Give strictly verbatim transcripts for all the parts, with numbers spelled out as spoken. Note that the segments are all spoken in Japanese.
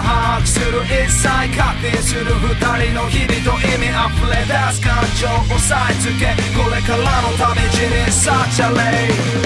把握する一切確定するふたりの日々と意味あふれ出す感情を押さえつけこれからのため人生チャレンジ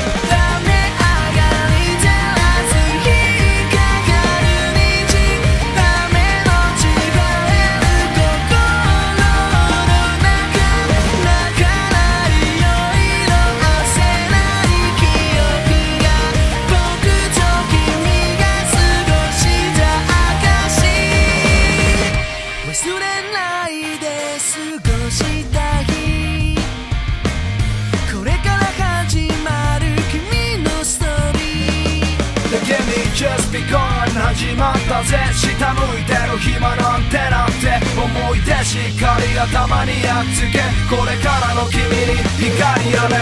Just begun 始まったぜ下向いてる暇なんてなんて思い出しっかり頭にやっつけこれからの君に光よね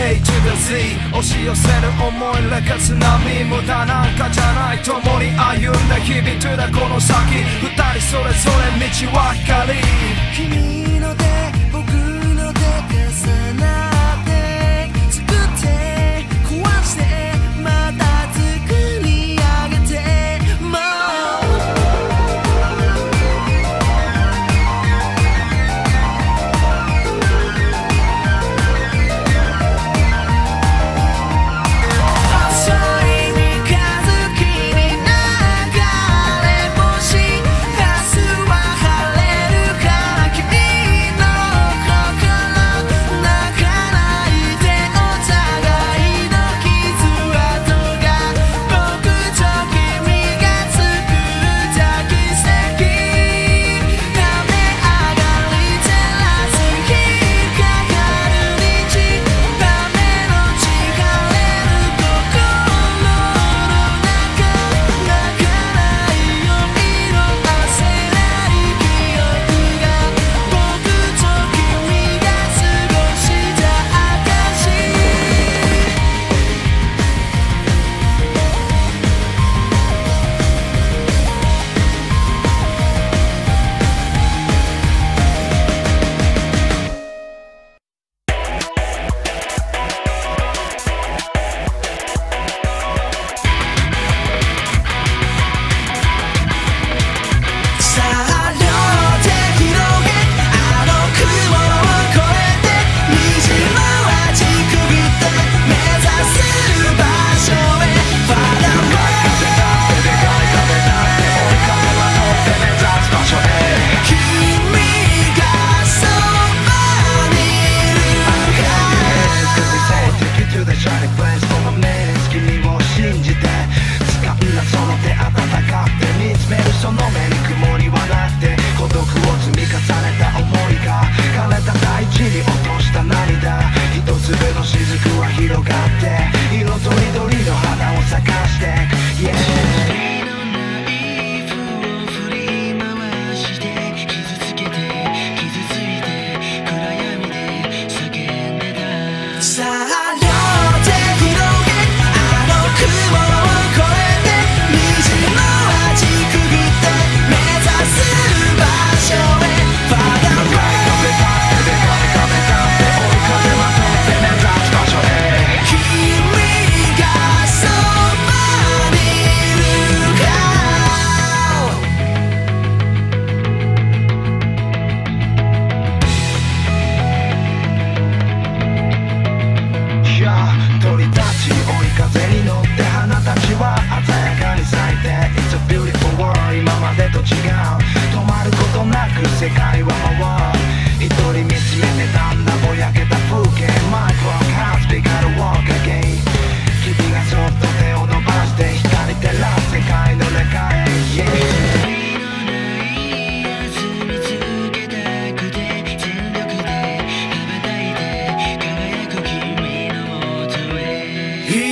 A to the Z 押し寄せる思いレカ津波無駄なんかじゃない共に歩んだ日々 To the この先二人それぞれ道は光君の手僕の手重なって作って壊してまた作り上げても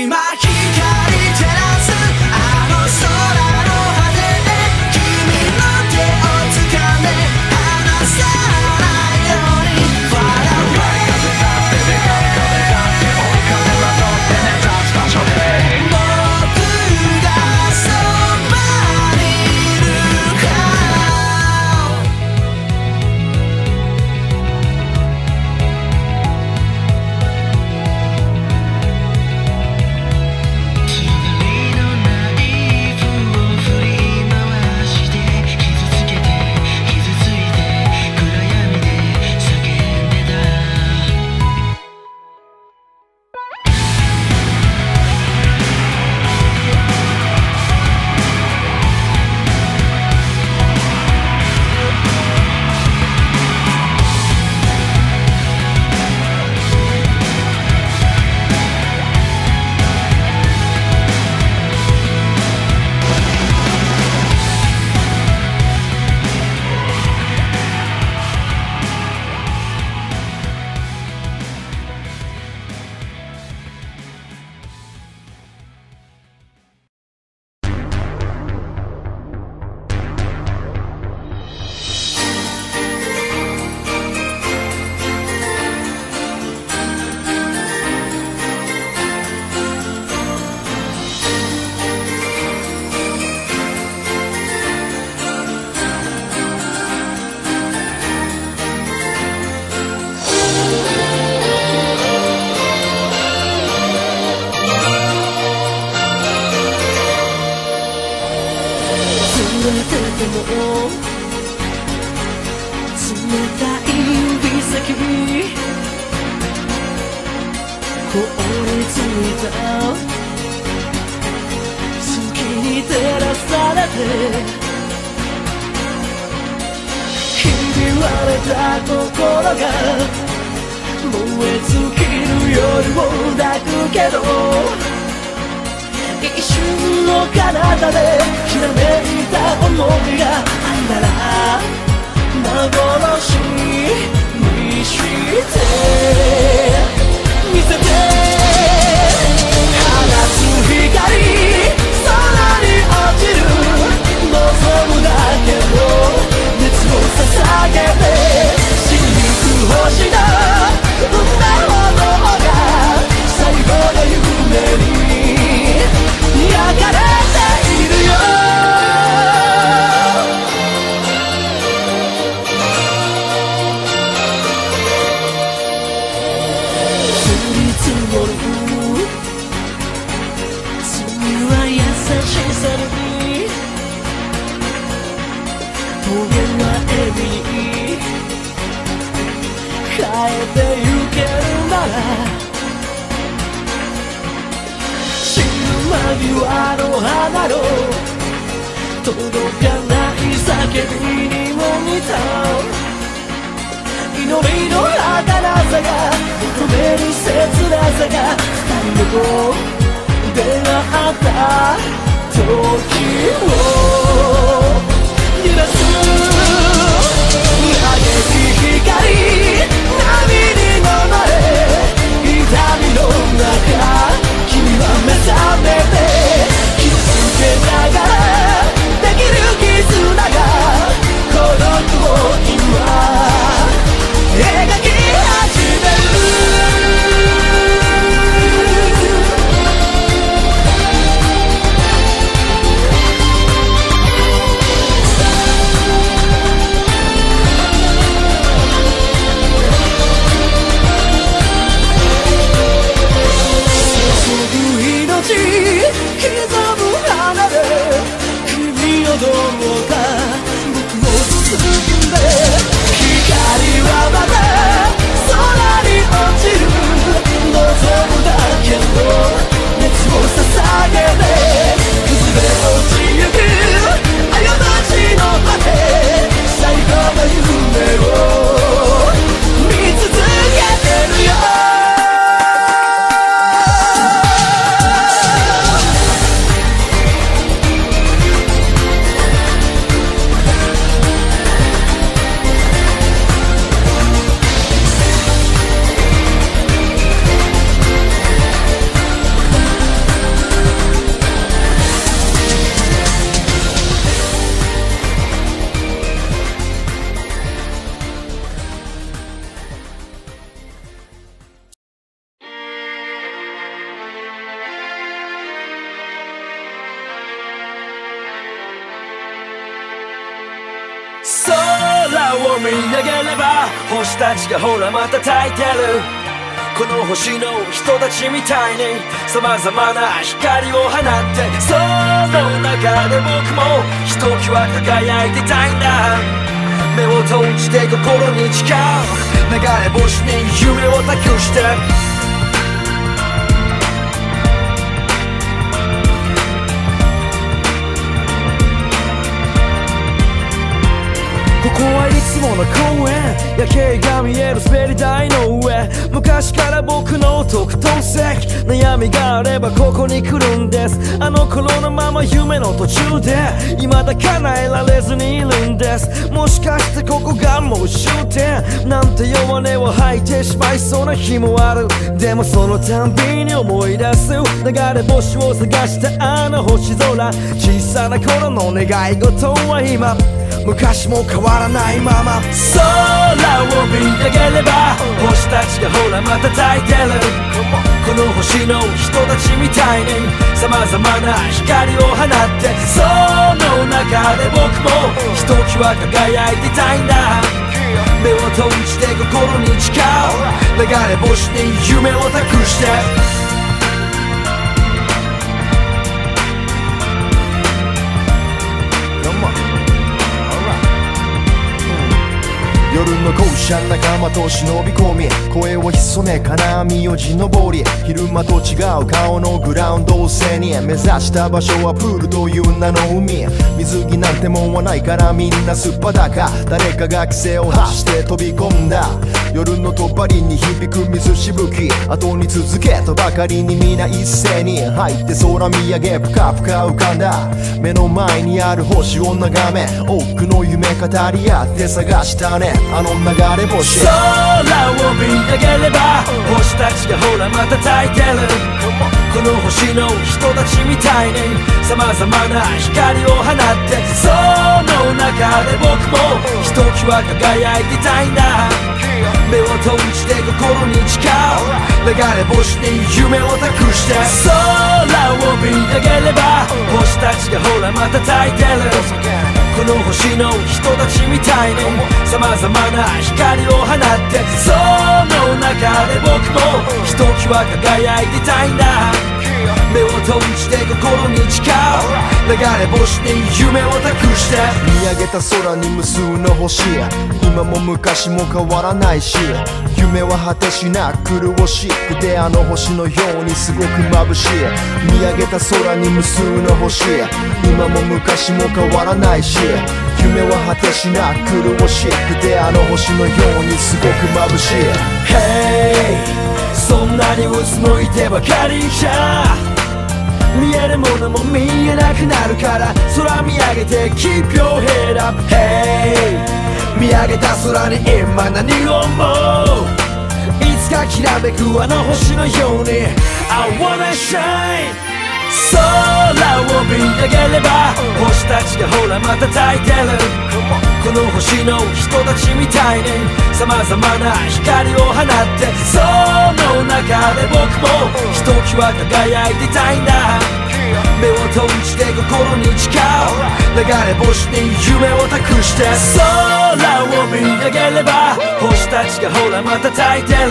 今光ってに照らされてひび割れた心が燃え尽きる夜を抱くけど一瞬の彼方でひらめいた想いが愛なら幻にして見せて放つ光届かない叫びにも似た祈りの儚さが求める切なさが二人の出会った時を揺らす激しい光波に飲まれ痛みの中君は目覚めて傷つけながら星たちがほらまた焚いてるこの星の人たちみたいに様々な光を放ってその中で僕もひときわ輝いてたいんだ目を閉じて心に誓う流れ星に夢を託してここはいつもの公園夜景が見える滑り台の上昔から僕の特等席悩みがあればここに来るんですあの頃のまま夢の途中で未だ叶えられずにいるんですもしかしてここがもう終点なんて弱音を吐いてしまいそうな日もあるでもそのたんびに思い出す流れ星を探したあの星空小さな頃の願い事は今昔も変わらないまま空を見上げれば星たちがほらまた焚いてるこの星の人たちみたいに様々な光を放ってその中で僕もひときわ輝いてたいんだ目を閉じて心に誓う流れ星に夢を託して夜の校舎仲間と忍び込み、声を潜め金網を地上り、昼間と違う顔のグラウンドを背に、目指した場所はプールという名の海、水着なんてもんはないからみんな素っ裸、誰かが規制を発して飛び込んだ夜のとばりに響く水しぶき、後に続けとばかりに皆一斉に入って空見上げぷかぷか浮かんだ、目の前にある星を眺め多くの夢語り合って探したねあの流れ星、空を見上げれば星たちがほらまた咲いてる、この星の人たちみたいに様々な光を放って、その中で僕もひときわ輝いてたいんだ、目を閉じて心に誓う流れ星に夢を託して、空を見上げれば星たちがほらまた咲いてる、この星の人たちみたいに様々な光を放って、その中で僕もひときわ輝いてたいんだ、目を閉じて心に誓う流れ星に夢を託して、見上げた空に無数の星、今も昔も変わらないし、夢は果てしなく苦しくてあの星のようにすごく眩しい、見上げた空に無数の星、今も昔も変わらないし、夢は果てしなく苦しくてあの星のようにすごく眩しい、 Hey そんなにうつむいてばかりじゃ見えるものも見えなくなるから、空見上げて Keep your head up Hey 見上げた空に今何を思う、いつかきらめくあの星のように I wanna shine 空を見上げれば星たちがほらまた咲いてる、この星の人たちみたいに様々な光を放って、その中で僕もひときわ輝いてたいんだ、目を閉じて心に誓う流れ星に夢を託して、空を見上げれば星たちがほらまた咲いてる、